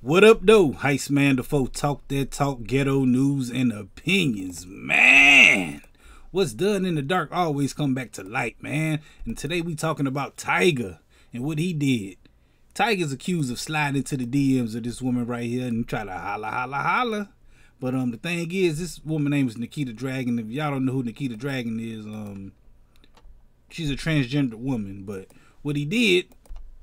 Whud Dup Doe Heist Man Da Foe, talk that talk, ghetto news and opinions. Man, what's done in the dark always come back to light, man. And today we talking about Tyga and what he did. Tyga's accused of sliding into the DMs of this woman right here and try to holla. But the thing is, this woman name is Nikita Dragon. If y'all don't know who Nikita Dragon is, she's a transgender woman. But what he did,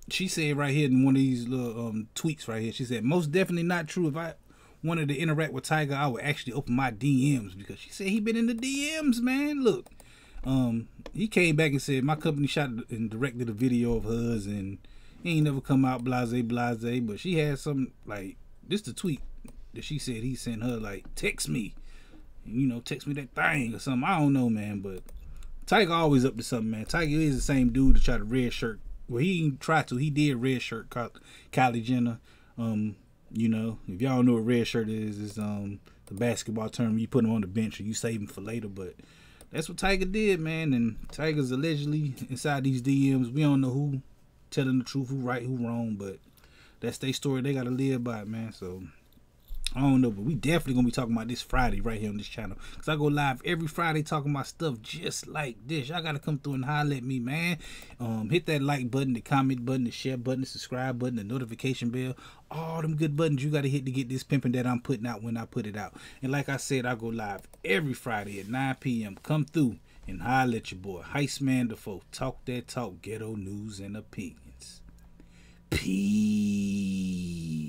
she said right here in one of these little tweets right here, she said, "Most definitely not true. If I wanted to interact with Tyga, I would actually open my DMs," because she said he been in the DMs, man. Look, he came back and said, "My company shot and directed a video of hers, and he ain't never come out, blase." But she had some, like, this the tweet that she said he sent her, like, "Text me, you know, text me that thing" or something. I don't know, man, but Tyga always up to something, man. Tyga is the same dude to try to red shirt. Well, he didn't try to. He did red shirt Kylie Jenner. You know, if y'all know what red shirt is, it's the basketball term. You put him on the bench or you save him for later. But that's what Tyga did, man. And Tyga's allegedly inside these DMs. We don't know who telling the truth, who right, who wrong. But that's their story. They got to live by it, man. So I don't know, but we definitely gonna be talking about this Friday right here on this channel, because I go live every Friday talking about stuff just like this. Y'all gotta come through and holler at me, man. Hit that like button, the comment button, the share button, the subscribe button, the notification bell, all them good buttons you gotta hit to get this pimping that I'm putting out when I put it out. And like I said, I go live every Friday at 9 p.m. Come through and holler at your boy Heist Man Da Foe. Talk that talk, ghetto news and opinions. Peace.